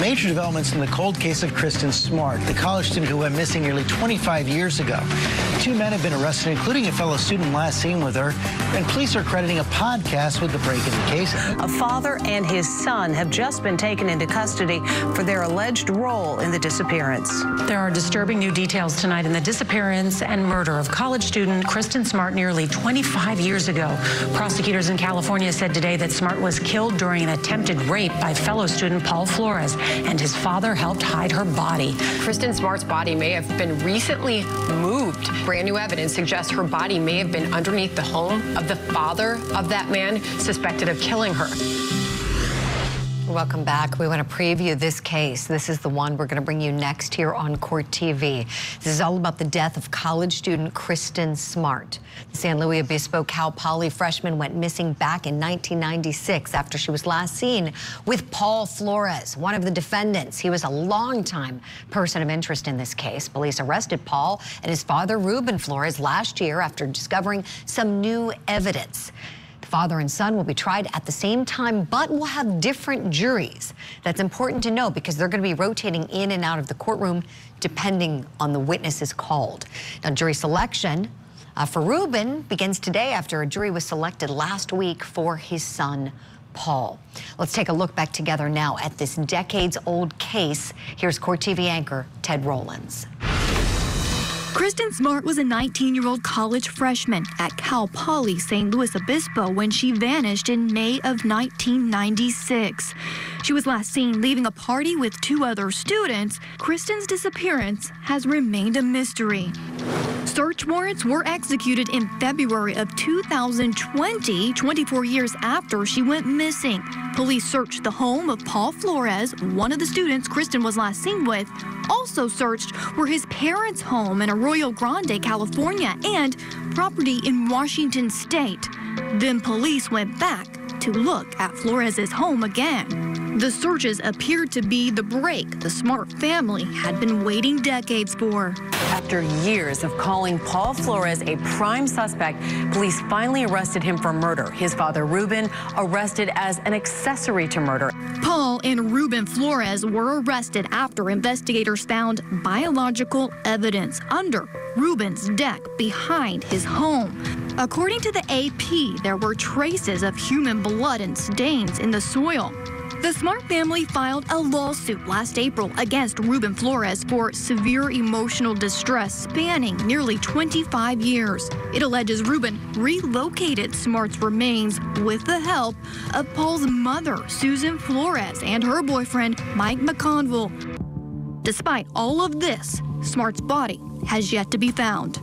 Major developments in the cold case of Kristin Smart, the college student who went missing nearly 25 years ago. Two men have been arrested, including a fellow student last seen with her, and police are crediting a podcast with the break in the case. A father and his son have just been taken into custody for their alleged role in the disappearance. There are disturbing new details tonight in the disappearance and murder of college student Kristin Smart nearly 25 years ago. Prosecutors in California said today that Smart was killed during an attempted rape by fellow student Paul Flores, and his father helped hide her body. Kristin Smart's body may have been recently moved. Brand new evidence suggests her body may have been underneath the home of the father of that man suspected of killing her. Welcome back. We want to preview this case. This is the one we're going to bring you next here on Court TV. This is all about the death of college student Kristin Smart. The San Luis Obispo Cal Poly freshman went missing back in 1996 after she was last seen with Paul Flores, one of the defendants. He was a longtime person of interest in this case. Police arrested Paul and his father, Ruben Flores, last year after discovering some new evidence. Father and son will be tried at the same time, but will have different juries. That's important to know because they're going to be rotating in and out of the courtroom depending on the witnesses called. Now, jury selection for Ruben begins today after a jury was selected last week for his son, Paul. Let's take a look back together now at this decades-old case. Here's Court TV anchor Ted Rollins. Kristin Smart was a 19-year-old college freshman at Cal Poly, San Luis Obispo, when she vanished in May of 1996. She was last seen leaving a party with two other students. Kristin's disappearance has remained a mystery. Search warrants were executed in February of 2020, 24 years after she went missing. Police searched the home of Paul Flores, one of the students Kristin was last seen with. Also searched were his parents' home in Arroyo Grande, California, and property in Washington State. Then police went back to look at Flores's home again. The searches appeared to be the break the Smart family had been waiting decades for. After years of calling Paul Flores a prime suspect, police finally arrested him for murder. His father, Ruben, arrested as an accessory to murder. Paul and Ruben Flores were arrested after investigators found biological evidence under Ruben's deck behind his home. According to the AP, there were traces of human blood and stains in the soil. The Smart family filed a lawsuit last April against Ruben Flores for severe emotional distress spanning nearly 25 years. It alleges Ruben relocated Smart's remains with the help of Paul's mother, Susan Flores, and her boyfriend, Mike McConville. Despite all of this, Smart's body has yet to be found.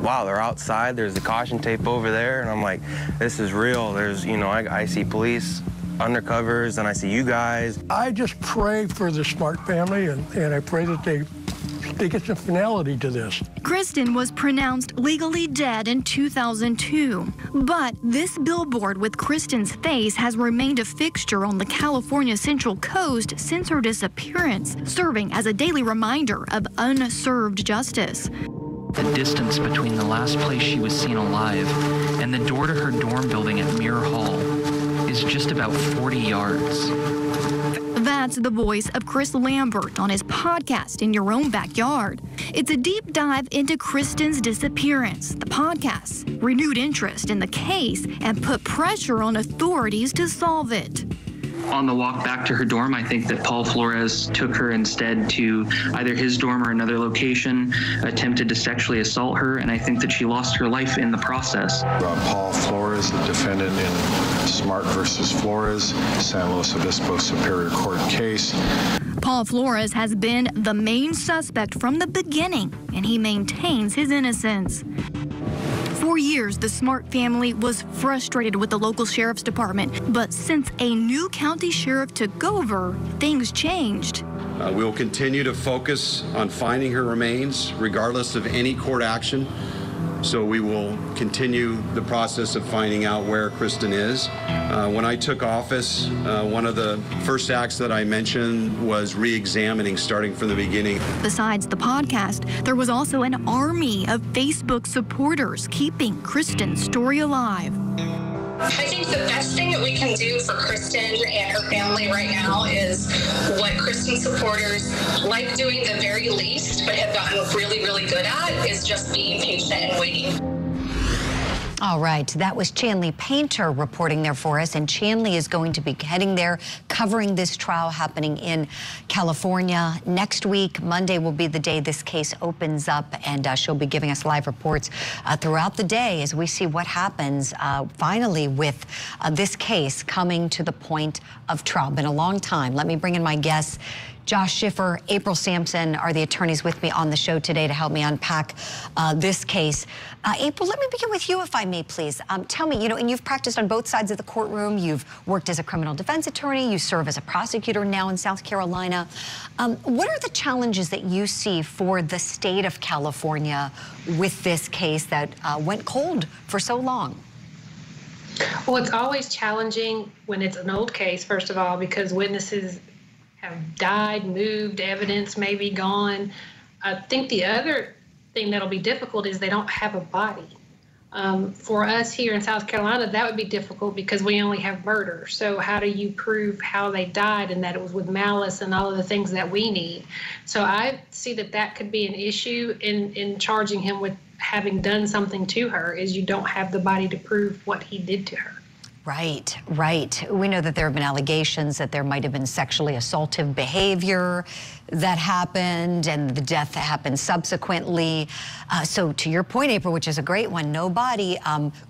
Wow, they're outside. There's the caution tape over there. And I'm like, this is real. There's, you know, I see police undercovers, and I see you guys. I just pray for the Smart family, and I pray that they get some finality to this. Kristin was pronounced legally dead in 2002, but this billboard with Kristin's face has remained a fixture on the California Central Coast since her disappearance, serving as a daily reminder of unserved justice. The distance between the last place she was seen alive and the door to her dorm building at Muir Hall is just about 40 yards. That's the voice of Chris Lambert on his podcast, In Your Own Backyard. It's a deep dive into Kristin's disappearance. The podcast renewed interest in the case and put pressure on authorities to solve it. On the walk back to her dorm, I think that Paul Flores took her instead to either his dorm or another location, attempted to sexually assault her, and I think that she lost her life in the process. Paul Flores, the defendant in Smart versus Flores, San Luis Obispo Superior Court case. Paul Flores has been the main suspect from the beginning, and he maintains his innocence. For years, the Smart family was frustrated with the local sheriff's department, but since a new county sheriff took over, things changed. We will continue to focus on finding her remains, regardless of any court action. So we will continue the process of finding out where Kristin is. When I took office, one of the first acts that I mentioned was re-examining, starting from the beginning. Besides the podcast, there was also an army of Facebook supporters keeping Kristin's story alive. I think the best thing that we can do for Kristin and her family right now is what Kristin supporters like doing the very least, but have gotten really, really good at, is just being patient and waiting. All right, that was Chanley Painter reporting there for us, and Chanley is going to be heading there, covering this trial happening in California next week. Monday will be the day this case opens up, and she'll be giving us live reports throughout the day as we see what happens finally with this case coming to the point of trial. Been a long time. Let me bring in my guests. Josh Schiffer, April Sampson are the attorneys with me on the show today to help me unpack this case. April, let me begin with you, if I may, please. Tell me, you know, and you've practiced on both sides of the courtroom. You've worked as a criminal defense attorney. You serve as a prosecutor now in South Carolina. What are the challenges that you see for the state of California with this case that went cold for so long? Well, it's always challenging when it's an old case, first of all, because witnesses have died, moved, evidence may be gone. I think the other thing that'll be difficult is they don't have a body. For us here in South Carolina, that would be difficult because we only have murder. So how do you prove how they died and that it was with malice and all of the things that we need? So I see that that could be an issue in charging him with having done something to her, is you don't have the body to prove what he did to her. Right, right. We know that there have been allegations that there might have been sexually assaultive behavior that happened, and the death happened subsequently. So to your point, April, which is a great one, no body,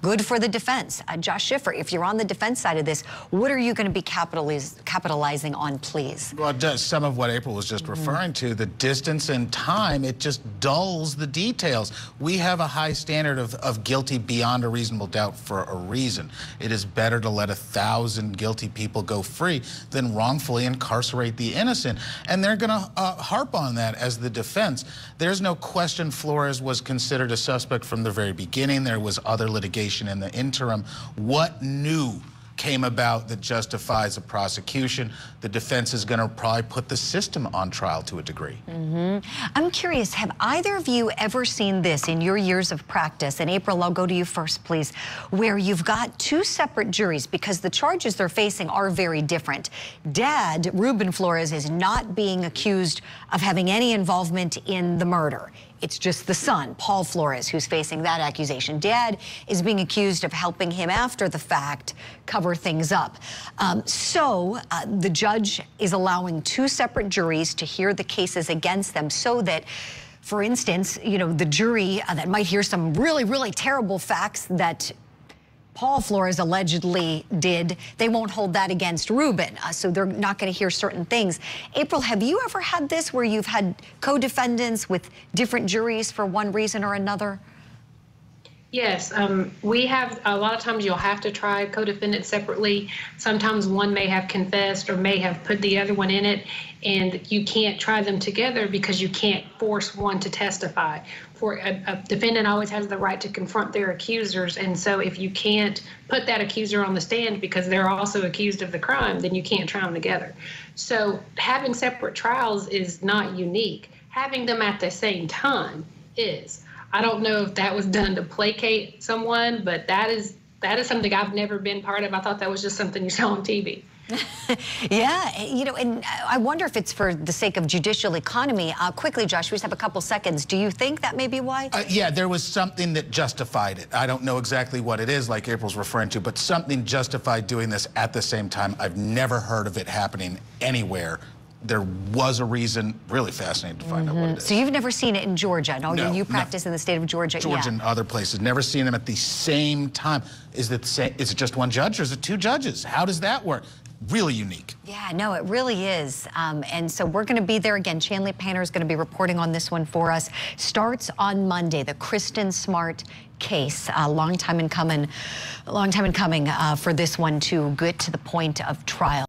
good for the defense. Josh Schiffer, if you're on the defense side of this, what are you going to be capitalizing on, please? Well, just some of what April was just referring to, the distance and time, it just dulls the details. We have a high standard of guilty beyond a reasonable doubt for a reason. It is better to let 1,000 guilty people go free than wrongfully incarcerate the innocent. And they're going to harp on that as the defense. There's no question Flores was considered a suspect from the very beginning. There was other litigation in the interim. What new came about that justifies a prosecution? The defense is going to probably put the system on trial to a degree. I'm curious, have either of you ever seen this in your years of practice? And April, I'll go to you first, please, where you've got two separate juries because the charges they're facing are very different. Dad, Ruben Flores, is not being accused of having any involvement in the murder. It's just the son, Paul Flores, who's facing that accusation. Dad is being accused of helping him after the fact cover things up. So the judge is allowing two separate juries to hear the cases against them so that, for instance, you know, the jury that might hear some really, really terrible facts that Paul Flores allegedly did, they won't hold that against Ruben, so they're not going to hear certain things. April, have you ever had this where you've had co-defendants with different juries for one reason or another? Yes, we have. A lot of times you'll have to try co-defendants separately. Sometimes one may have confessed or may have put the other one in it, and you can't try them together because you can't force one to testify. For a defendant always has the right to confront their accusers, and so if you can't put that accuser on the stand because they're also accused of the crime, then you can't try them together. So having separate trials is not unique. Having them at the same time is. I don't know if that was done to placate someone, but that is something I've never been part of. I thought that was just something you saw on TV. Yeah, you know, and I wonder if it's for the sake of judicial economy. Quickly, Josh, we just have a couple seconds. Do you think that may be why? Yeah, there was something that justified it. I don't know exactly what it is, like April's referring to, but something justified doing this at the same time. I've never heard of it happening anywhere. There was a reason. Really fascinating to find out what it is. So you've never seen it in Georgia? No, you practice in the state of Georgia. Georgia and other places. Never seen them at the same time. Is it just one judge or is it two judges? How does that work? Really unique. Yeah, no, it really is. And so we're going to be there again. Chanley Painter is going to be reporting on this one for us. Starts on Monday, the Kristin Smart case. A long time in coming for this one to get to the point of trial.